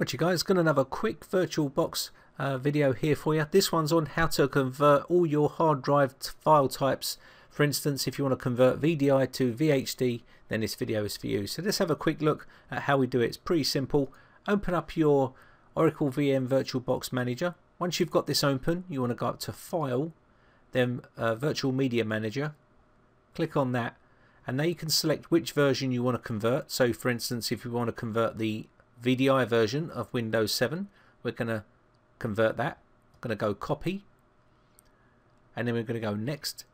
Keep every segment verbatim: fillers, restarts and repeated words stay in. Right, you guys, going to have a quick VirtualBox uh, video here for you. This one's on how to convert all your hard drive file types. For instance, if you want to convert V D I to V H D, then this video is for you. So let's have a quick look at how we do it. It's pretty simple. Open up your Oracle V M VirtualBox Manager. Once you've got this open, you want to go up to File, then uh, Virtual Media Manager. Click on that, and now you can select which version you want to convert. So for instance, if you want to convert the V D I version of Windows seven, we're going to convert that. I'm going to go Copy, and then we're going to go Next.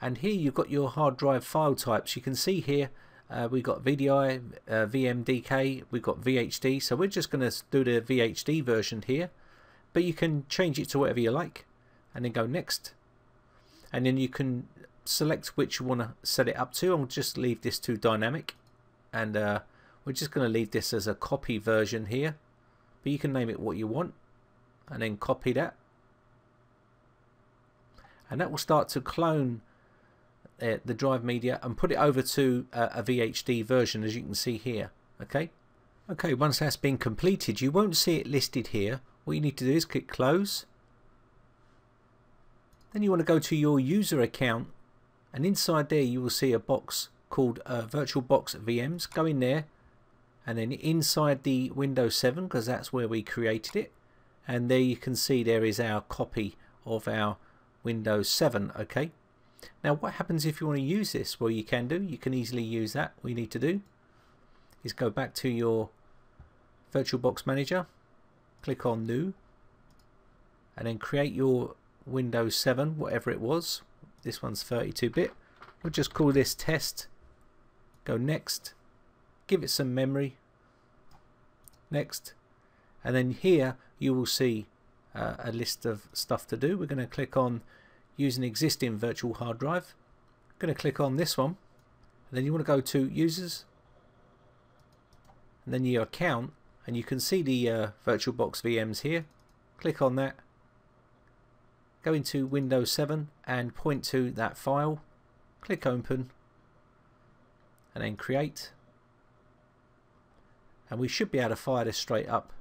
And here you've got your hard drive file types. You can see here uh, we've got V D I, uh, V M D K, we've got V H D. So we're just going to do the V H D version here, but you can change it to whatever you like, and then go Next. And then you can select which you want to set it up to. I'll just leave this to dynamic, and uh, we're just going to leave this as a copy version here, but you can name it what you want, and then copy that, and that will start to clone uh, the drive media and put it over to uh, a V H D version, as you can see here. Okay, okay. Once that's been completed, you won't see it listed here. What you need to do is click Close. Then you want to go to your user account, and inside there you will see a box called uh, VirtualBox V Ms. Go in there, and then inside the Windows seven, because that's where we created it, and there you can see there is our copy of our Windows seven. Okay, now what happens if you want to use this? Well, you can do, you can easily use that. What you need to do is go back to your VirtualBox Manager, click on New, and then create your Windows seven, whatever it was. This one's thirty-two bit. We'll just call this Test. Go Next, give it some memory, Next, and then here you will see uh, a list of stuff to do. We're going to click on Use an Existing Virtual Hard Drive. I'm going to click on this one, and then you want to go to Users, and then your account, and you can see the uh, VirtualBox V Ms here. Click on that, go into Windows seven and point to that file, click Open, and then Create, and we should be able to fire this straight up.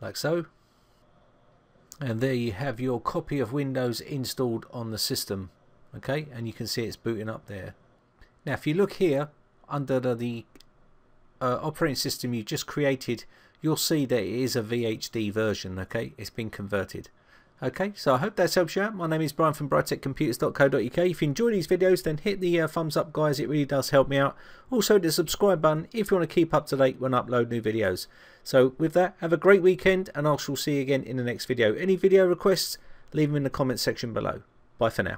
Like so. And there you have your copy of Windows installed on the system. Okay, and you can see it's booting up there. Now if you look here under the, the uh, operating system you just created, you'll see that it is a V H D version. Okay, it's been converted. Okay, so I hope that helps you out. My name is Brian from britec computers dot co dot U K. If you enjoy these videos, then hit the uh, thumbs up, guys. It really does help me out. Also, the subscribe button if you want to keep up to date when I upload new videos. So with that, have a great weekend, and I shall see you again in the next video. Any video requests, leave them in the comment section below. Bye for now.